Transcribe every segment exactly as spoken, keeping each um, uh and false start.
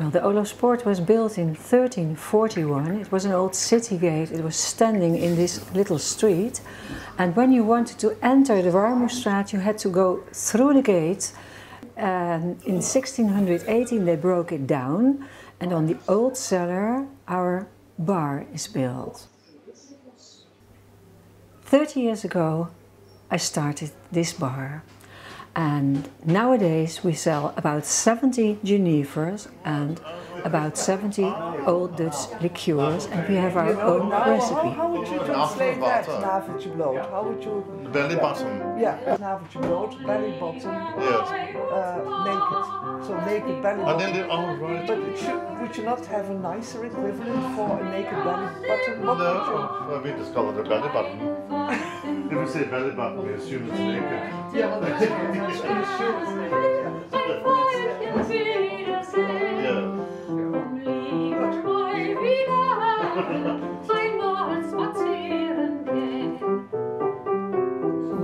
Well, the Olosport was built in thirteen forty-one. It was an old city gate. It was standing in this little street. And when you wanted to enter the Warmerstraat, you had to go through the gate. Um, in sixteen eighteen, they broke it down. And on the old cellar, our bar is built. thirty years ago, I started this bar. And nowadays we sell about seventy Jenevers and about seventy Old Dutch liqueurs, and we have our own recipe. How would you translate that? Naveltje Bloot. How would you? Belly bottom. Yeah, Naveltje Bloot, belly bottom. Yes. Uh, naked. So naked belly bottom. And then the oh, right. But it should, would you not have a nicer equivalent for a naked belly bottom? What no, we discovered a belly button. If we say belly button, we assume it's naked. Yeah, we assume it's naked.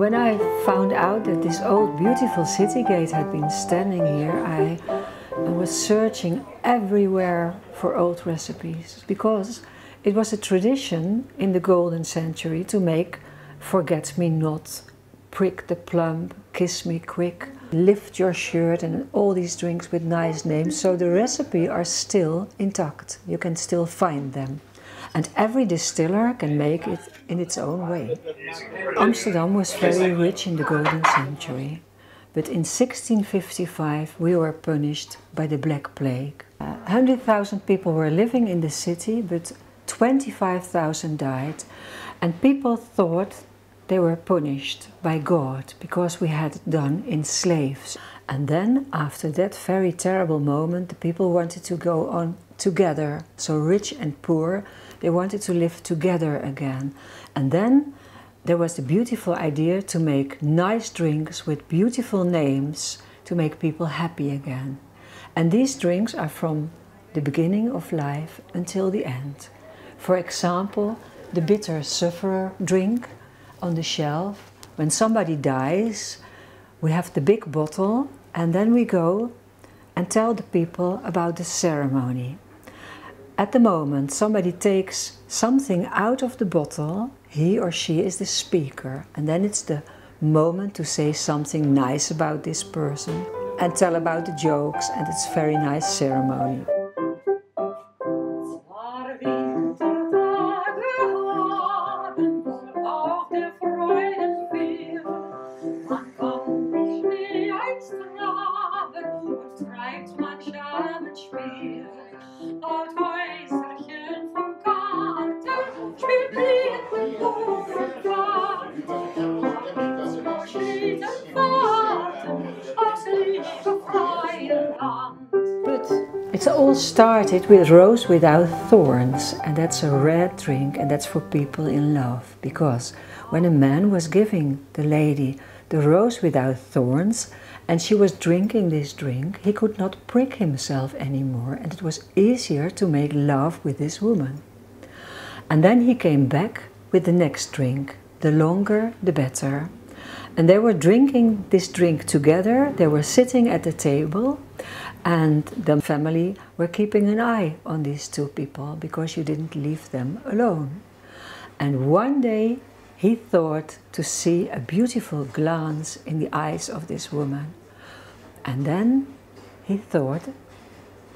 When I found out that this old beautiful city gate had been standing here, I, I was searching everywhere for old recipes, because it was a tradition in the golden century to make Forget-me-not, prick the plum, kiss me quick, lift your shirt, and all these drinks with nice names. So the recipe are still intact. You can still find them. And every distiller can make it in its own way. Amsterdam was very rich in the golden century. But in sixteen fifty-five we were punished by the Black Plague. Uh, one hundred thousand people were living in the city, but twenty-five thousand died. And people thought they were punished by God because we had done in slaves. And then, after that very terrible moment, the people wanted to go on together. So rich and poor, they wanted to live together again. And then there was the beautiful idea to make nice drinks with beautiful names to make people happy again. And these drinks are from the beginning of life until the end. For example, the bitter sufferer drink on the shelf. When somebody dies, we have the big bottle, and then we go and tell the people about the ceremony. At the moment somebody takes something out of the bottle, he or she is the speaker, and then it's the moment to say something nice about this person and tell about the jokes, and it's a very nice ceremony. It all started with Rose Without Thorns, and that's a red drink, and that's for people in love, because when a man was giving the lady the rose without thorns and she was drinking this drink, he could not prick himself anymore, and it was easier to make love with this woman. And then he came back with the next drink, the longer the better. And they were drinking this drink together, they were sitting at the table, and the family were keeping an eye on these two people, because you didn't leave them alone. And one day he thought to see a beautiful glance in the eyes of this woman. And then he thought,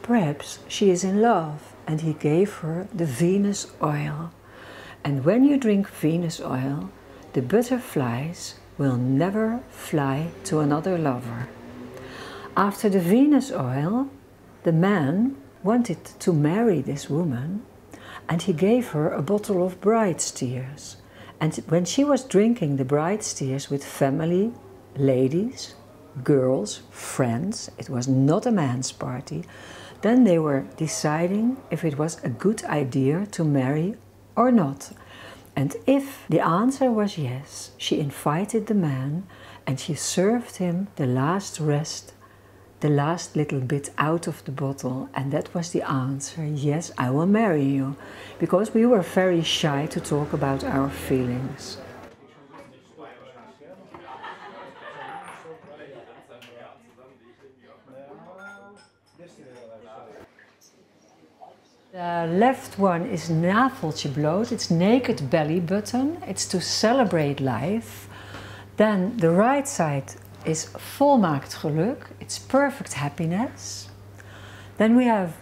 perhaps she is in love, and he gave her the Venus oil. And when you drink Venus oil, the butterflies will never fly to another lover. After the Venus oil, the man wanted to marry this woman, and he gave her a bottle of bride's tears. And when she was drinking the bride's tears with family, ladies, girls, friends, it was not a man's party, then they were deciding if it was a good idea to marry or not. And if the answer was yes, she invited the man, and she served him the last rest, the last little bit out of the bottle, and that was the answer, yes, I will marry you, because we were very shy to talk about our feelings. The left one is Naveltje Bloot. It's naked belly button. It's to celebrate life. Then the right side is volmaakt geluk. It's perfect happiness. Then we have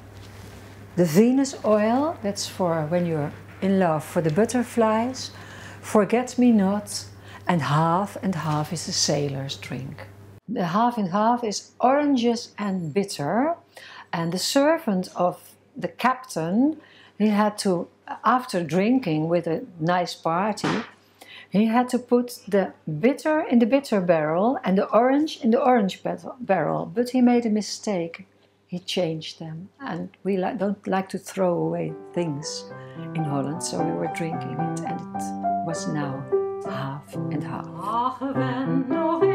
the Venus oil. That's for when you're in love, for the butterflies. Forget me not. And half and half is a sailor's drink. The half and half is oranges and bitter. And the servant of the captain, he had to, after drinking with a nice party, he had to put the bitter in the bitter barrel and the orange in the orange barrel. But he made a mistake. He changed them. And we li- don't like to throw away things in Holland, so we were drinking it. And it was now half and half.